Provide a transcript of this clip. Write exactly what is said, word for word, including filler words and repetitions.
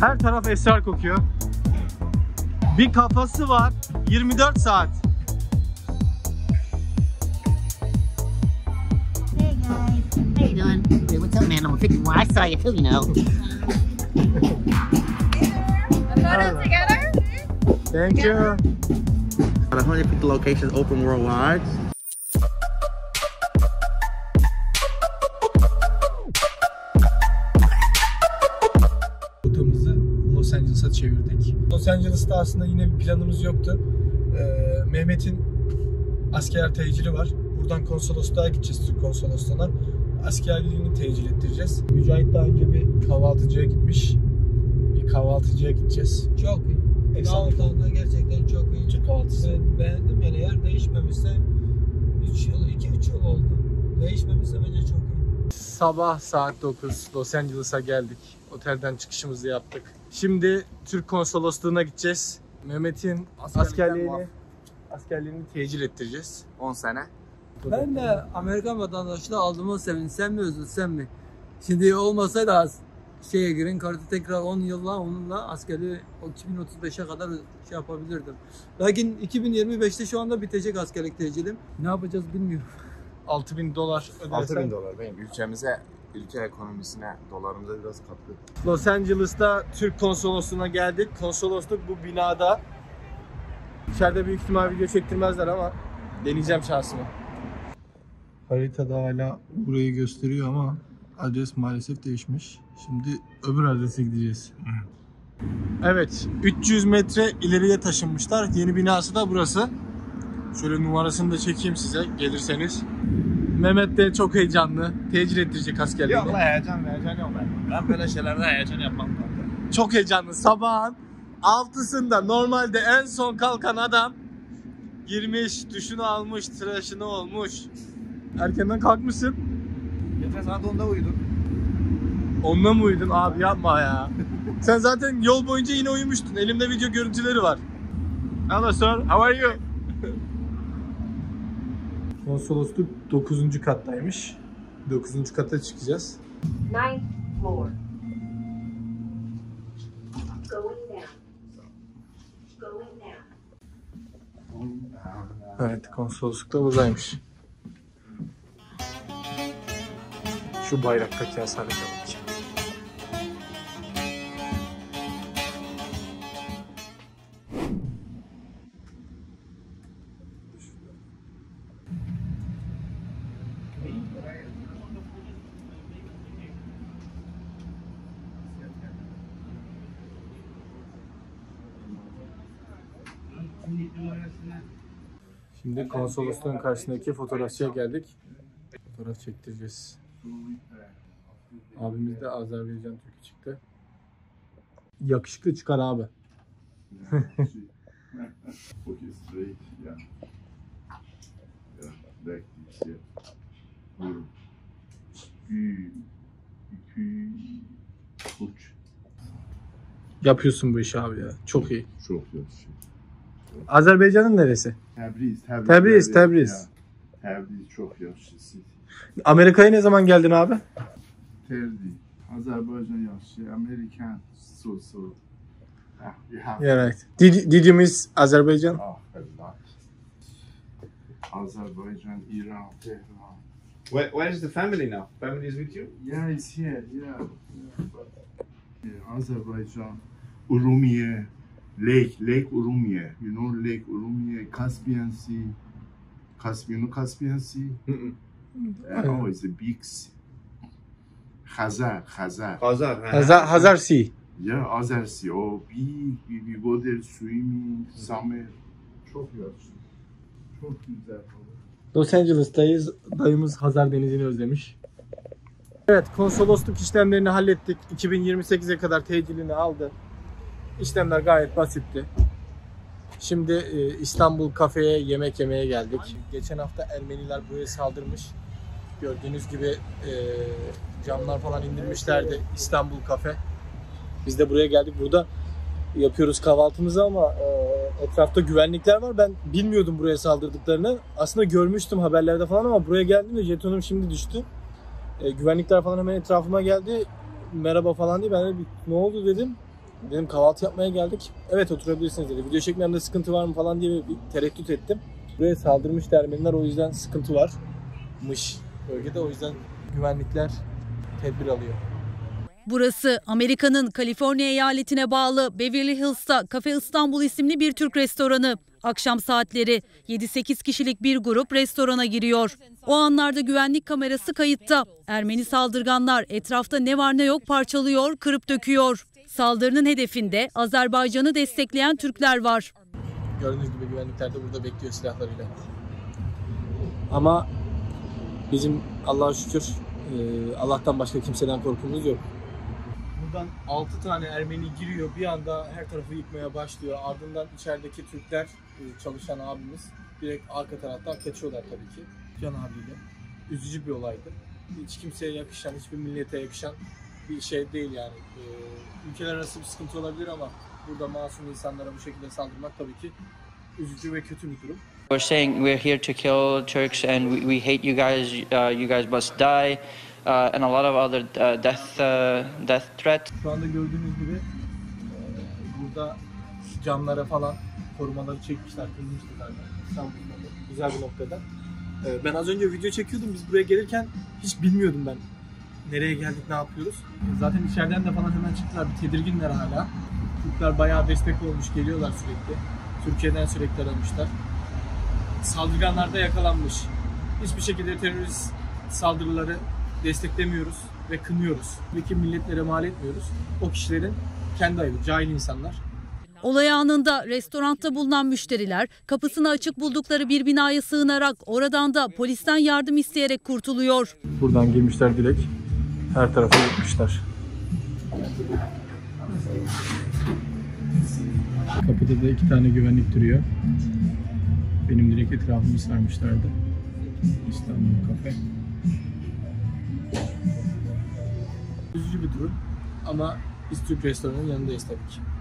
Her taraf esrar kokuyor. Bir kafası var. yirmi dört saat. Hey guys. How you doing? Hey, what's up, man? I'm freaking wild. I saw you too, you know. Photos together? Thank you. one hundred fifty locations open worldwide. Los Angeles'a çevirdik. Los Angeles'ta aslında yine bir planımız yoktu. Ee, Mehmet'in asker tecili var. Buradan konsolosluğa gideceğiz, Türk konsolosluğuna. Askerliğini tecil ettireceğiz. Mücahit daha önce bir kahvaltıcıya gitmiş. Bir kahvaltıcıya gideceğiz. Çok iyi. Kahvaltıda gerçekten çok iyi. Türk kahvaltısı. Ben beğendim yani, eğer değişmemişse üç yıl, iki üç yıl oldu. Değişmemişse bence çok iyi. Sabah saat dokuz Los Angeles'a geldik. Otelden çıkışımızı yaptık. Şimdi Türk konsolosluğuna gideceğiz. Mehmet'in askerliğini, askerliğini tecil ettireceğiz. on sene. Ben de Amerikan vatandaşlığı aldığıma sevindim. Sen mi özlesen mi? Şimdi olmasaydı az şeye girin kartı tekrar on yılla onunla askerliği iki bin otuz beşe kadar şey yapabilirdim. Lakin iki bin yirmi beşte şu anda bitecek askerlik tecilim. Ne yapacağız bilmiyorum. altı bin dolar ödersen. altı bin dolar benim ülkemize. Ülke ekonomisine, dolarımıza biraz katkı. Los Angeles'ta Türk konsolosluğuna geldik. Konsolosluk bu binada. İçeride büyük ihtimal video çektirmezler ama deneyeceğim şansımı. Haritada hala burayı gösteriyor ama adres maalesef değişmiş. Şimdi öbür adrese gideceğiz. Evet, üç yüz metre ileriye taşınmışlar. Yeni binası da burası. Şöyle numarasını da çekeyim size gelirseniz. Mehmet de çok heyecanlı. Tecil ettirecek askerliğini. Yok la heyecan, heyecan yok ben. Ben böyle şeylerde heyecan yapmam. Çok heyecanlı. Sabahın altısında normalde en son kalkan adam girmiş, duşunu almış, tıraşını olmuş. Erkenden kalkmışsın. Geçen saat onda uyudum. Onda mı uyudun? Abi yapma ya. Sen zaten yol boyunca yine uyumuştun. Elimde video görüntüleri var. Hello sir, how are you? Konsolosluk dokuzuncu kattaymış. dokuzuncu kata çıkacağız. ninth floor. Evet, konsolosluk da buradaymış. Şu bayraktaki hasarete bakacağım. Şimdi konsolosluğun karşısındaki fotoğrafçıya geldik. Fotoğraf çektireceğiz. Abimiz de Azerbaycan Türk'ü çıktı. Yakışıklı çıkar abi. Yapıyorsun bu işi abi ya. Çok iyi. Çok iyi. Azerbaycan'ın neresi? Tabriz, Tabriz, Tabriz. Tabriz, Tabriz çok yaşlı. Amerika'ya ne zaman geldin abi? Terdi. Azerbaycan yaşlı, Amerikan so so. Yeah, right. Did, did you miss Azerbaijan? Oh, a lot. Azerbaijan, Iran, Tehran. Where, where is the family now? Family is with you? Yeah, it's here. Yeah. yeah, but, yeah Azerbaijan, Urumiye. Lake, Lake Urumiye. You know Lake Urumiye, Caspian Sea. Caspian, you know Caspian Sea? Mm-mm. Uh, oh, it's a big sea. Hazar, Hazar. Hazar, uh, Hazar, Hazar Sea. Yeah, Hazar Sea. Oh, big. We, we go there swimming, summer. Çok güzel. Çok güzel. Los Angeles'tayız. Dayımız Hazar Denizi'ni özlemiş. Evet, konsolosluk işlemlerini hallettik. iki bin yirmi sekize kadar tecilini aldı. İşlemler gayet basitti. Şimdi e, İstanbul Cafe'ye yemek yemeye geldik. Geçen hafta Ermeniler buraya saldırmış. Gördüğünüz gibi e, camlar falan indirmişlerdi İstanbul Cafe. Biz de buraya geldik. Burada yapıyoruz kahvaltımızı ama e, etrafta güvenlikler var. Ben bilmiyordum buraya saldırdıklarını. Aslında görmüştüm haberlerde falan ama buraya geldiğimde jetonum şimdi düştü. E, güvenlikler falan hemen etrafıma geldi. Merhaba falan diye. Ben de bir, ne oldu dedim. Dedim kahvaltı yapmaya geldik. Evet oturabilirsiniz dedi. Video çekmemde sıkıntı var mı falan diye bir tereddüt ettim. Buraya saldırmış Ermeniler, o yüzden sıkıntı varmış bölgede. O yüzden güvenlikler tedbir alıyor. Burası Amerika'nın Kaliforniya eyaletine bağlı Beverly Hills'ta Cafe İstanbul isimli bir Türk restoranı. Akşam saatleri yedi sekiz kişilik bir grup restorana giriyor. O anlarda güvenlik kamerası kayıtta. Ermeni saldırganlar etrafta ne var ne yok parçalıyor, kırıp döküyor. Saldırının hedefinde Azerbaycan'ı destekleyen Türkler var. Gördüğünüz gibi güvenlikler de burada bekliyor silahlarıyla. Ama bizim Allah'a şükür Allah'tan başka kimseden korkumuz yok. Buradan altı tane Ermeni giriyor, bir anda her tarafı yıkmaya başlıyor. Ardından içerideki Türkler, çalışan abimiz direkt arka taraftan kaçıyorlar tabii ki. Can abiyle. Üzücü bir olaydı. Hiç kimseye yakışan, hiçbir millete yakışan bir şey değil yani. Ülkeler arası bir sıkıntı olabilir ama burada masum insanlara bu şekilde saldırmak tabii ki üzücü ve kötü bir durum. We're saying we're here to kill Turks and we, we hate you guys. Uh, you guys must die, uh, and a lot of other uh, death uh, death threat. Şu anda gördüğünüz gibi burada camlara falan korumaları çekmişler, kırmışlar. İstanbul'da güzel bir noktada. Ben az önce video çekiyordum. Biz buraya gelirken hiç bilmiyordum ben nereye geldik, ne yapıyoruz. Zaten içeriden de falan hemen çıktılar. Bir tedirginler hala. Türkler bayağı destek olmuş, geliyorlar sürekli. Türkiye'den sürekli aramışlar. Saldırganlar da yakalanmış. Hiçbir şekilde terörist saldırıları desteklemiyoruz ve kınıyoruz. Buradaki milletlere mal etmiyoruz. O kişilerin kendi ayıbı, cahil insanlar. Olay anında restoranda bulunan müşteriler kapısını açık buldukları bir binaya sığınarak oradan da polisten yardım isteyerek kurtuluyor. Buradan girmişler direkt, her tarafa gitmişler. Kapıda da iki tane güvenlik duruyor. Benim direkt etrafımı sarmışlardı. İstanbul Cafe. Üzücü bir durum ama biz Türk restoranının yanındayız tabii ki.